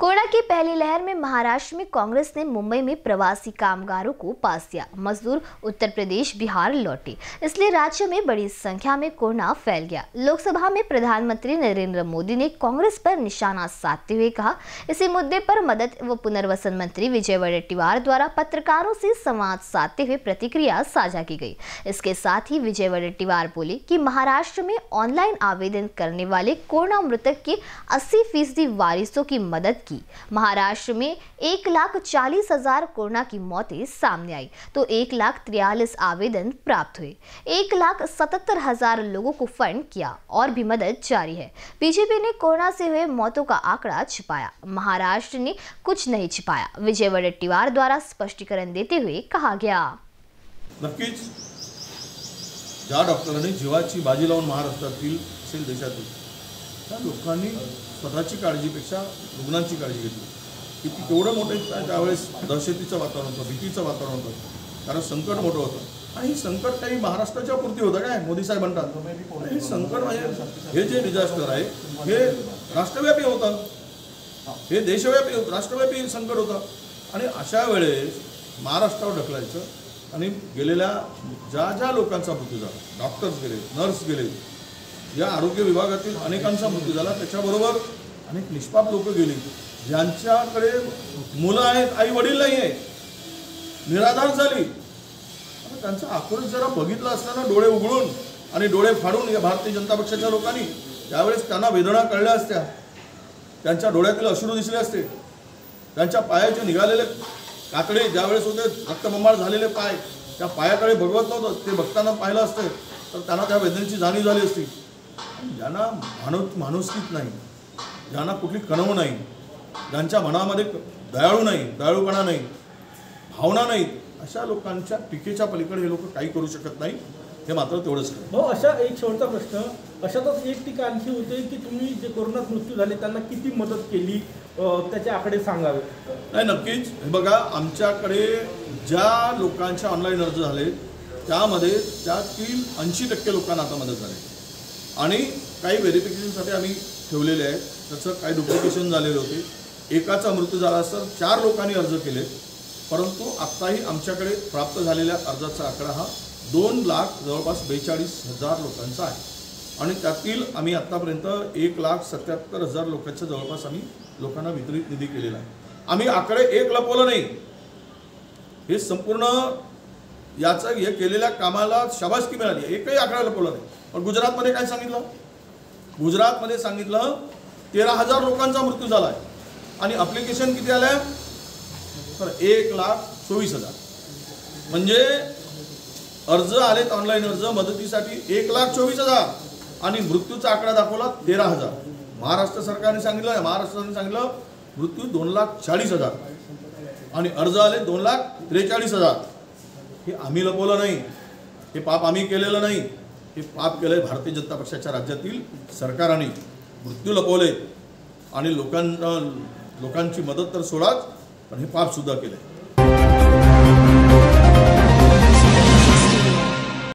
Corona की पहली लहर में महाराष्ट्र में कांग्रेस ने मुंबई में प्रवासी कामगारों को पास किया। मजदूर उत्तर प्रदेश बिहार लौटे, इसलिए राज्य में बड़ी संख्या में कोरोना फैल गया। लोकसभा में प्रधानमंत्री नरेंद्र मोदी ने कांग्रेस पर निशाना साधते हुए कहा, इसी मुद्दे पर मदद व पुनर्वसन मंत्री विजय वडेट्टीवार द्वारा पत्रकारों से संवाद साधते हुए प्रतिक्रिया साझा की गई। इसके साथ ही विजय वडेट्टीवार बोले कि महाराष्ट्र में ऑनलाइन आवेदन करने वाले कोरोना मृतक के 80% वारिसों की मदद की। महाराष्ट्र में 1,40,000 कोरोना की मौतें सामने आई तो 1,43,000 आवेदन प्राप्त हुए। 1,77,000 लोगों को फंड किया और भी मदद जारी है। बीजेपी ने कोरोना से हुए मौतों का आंकड़ा छिपाया, महाराष्ट्र ने कुछ नहीं छिपाया, विजय वडेट्टीवार द्वारा स्पष्टीकरण देते हुए कहा गया। नक्कीच ज्या डॉक्टरांनी जीवाची बाजी लावून महाराष्ट्रातील असेल देशातील त्या लोकांनी स्वतःची काळजीपेक्षा रुग्णांची काळजी घेतली। किती तेवढं मोठं त्यावेळेस दहशतीचं वातावरण होतं, भीतीचं वातावरण होतं, कारण संकट मोठं होतं। आणि संकट काही महाराष्ट्राच्या पुरती होतं काय? मोदी साहेब म्हणतात हे संकट म्हणजे हे जे डिझास्टर आहे हे राष्ट्रव्यापी होतं, हे देशव्यापी राष्ट्रव्यापी संकट होतं। आणि अशा वेळेस महाराष्ट्रावर ढकलायचं आणि गेलेल्या ज्या ज्या लोकांचा मृत्यू झाला, डॉक्टर्स गेले, नर्स गेले, या आरोग्य विभागातील अनेकांचा मृत्यू झाला, त्याच्याबरोबर अनेक निष्पाप लोक गेली ज्यांच्याकडे मुलं आहेत, आई वडील नाही आहेत, निराधार झाली। आणि त्यांचा आक्रोश जरा बघितला असताना डोळे उघडून आणि डोळे फाडून या भारतीय जनता पक्षाच्या लोकांनी त्यावेळेस त्यांना वेदना कळल्या असत्या, त्यांच्या डोळ्यातील अश्रू दिसले असते, त्यांच्या पायाचे निघालेले कातडे ज्यावेळेस होते रक्तबंबाळ झालेले पाय, त्या पायाकडे बघवत नव्हतं, ते बघताना पाहिलं असतं तर त्यांना त्या वेदनेची जाणीव झाली असती। ज्यांना माणुसकीच नाही, ज्यांना कुठली कणव नाही, ज्यांच्या मनामध्ये दयाळू नाही, दयाळूपणा नाही, भावना नाही, अशा लोकांच्या टीकेच्या पलीकडे हे लोक काही करू शकत नाही, हे मात्र तेवढंच खरं। हो, अशा एक छोटा प्रश्न, अशातच एक टीका आणखी होते की तुम्ही जे कोरोनात मृत्यू झाले त्यांना किती मदत केली त्याचे आकडे सांगावे। नाही, नक्कीच बघा आमच्याकडे ज्या लोकांच्या ऑनलाईन अर्ज झाले त्यामध्ये त्यातील 80% लोकांना आता मदत झाली आणि काही व्हेरिफिकेशनसाठी आम्ही ठेवलेले आहेत, त्याचं काही डुप्लिकेशन झालेले होते। एकाचा मृत्यू झाला तर 4 लोकांनी अर्ज केले, परंतु आत्ताही आमच्याकडे प्राप्त झालेल्या अर्जाचा आकडा हा 2 लाख जवळपास 42,000 लोकांचा आहे आणि त्यातील आम्ही आत्तापर्यंत 1,77,000 लोकांच्या जवळपास आम्ही लोकांना वितरित निधी केलेला आहे। आम्ही आकडे एक लपवलं नाही, हे संपूर्ण याचा हे केलेल्या कामाला शाबासकी मिळाली, एकही आकडा लपवला नाही। पण गुजरातमध्ये काय सांगितलं? गुजरातमध्ये सांगितलं 13,000 लोकांचा मृत्यू झाला आहे आणि ॲप्लिकेशन किती आलं आहे तर 1,24,000, म्हणजे अर्ज आलेत ऑनलाईन अर्ज मदतीसाठी 1,24,000 आणि मृत्यूचा आकडा दाखवला 13,000। महाराष्ट्र सरकारने सांगितलं, महाराष्ट्राने सांगितलं मृत्यू 2,40,000 आणि अर्ज आले 2,43,000। हे आम्ही लपवलं नाही, हे पाप आम्ही केलेलं नाही, हे पाप केलं भारतीय जनता पक्षाच्या राज्यातील सरकारने। मृत्यू लपवले आणि लोकांची मदत तर सोडाच, पण हे पापसुद्धा केलं।